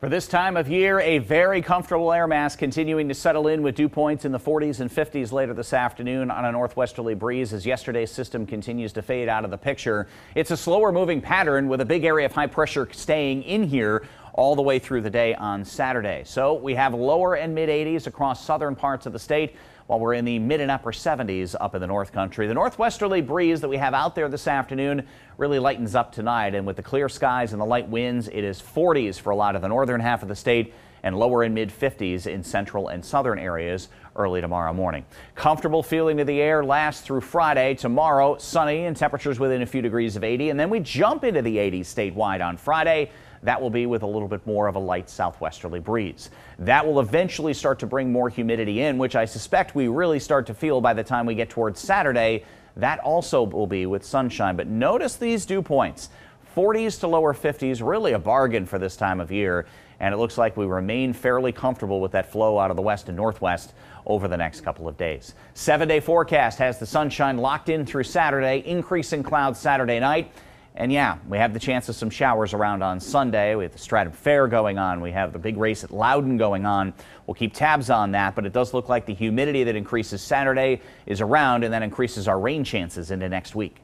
For this time of year, a very comfortable air mass continuing to settle in with dew points in the 40s and 50s later this afternoon on a northwesterly breeze as yesterday's system continues to fade out of the picture. It's a slower moving pattern with a big area of high pressure staying in here all the way through the day on Saturday. So we have lower and mid 80s across southern parts of the state, while we're in the mid and upper 70s up in the north country. The northwesterly breeze that we have out there this afternoon really lightens up tonight, and with the clear skies and the light winds, it is 40s for a lot of the northern half of the state and lower and mid 50s in central and southern areas early tomorrow morning. Comfortable feeling of the air lasts through Friday. Tomorrow, sunny and temperatures within a few degrees of 80, and then we jump into the 80s statewide on Friday. That will be with a little bit more of a light southwesterly breeze. That will eventually start to bring more humidity in, which I suspect we really start to feel by the time we get towards Saturday. That also will be with sunshine, but notice these dew points. 40s to lower 50s, really a bargain for this time of year, and it looks like we remain fairly comfortable with that flow out of the west and northwest over the next couple of days. 7-day forecast has the sunshine locked in through Saturday, increasing clouds Saturday night. And yeah, we have the chance of some showers around on Sunday. We have the Stratford Fair going on. We have the big race at Loudoun going on. We'll keep tabs on that, but it does look like the humidity that increases Saturday is around and that increases our rain chances into next week.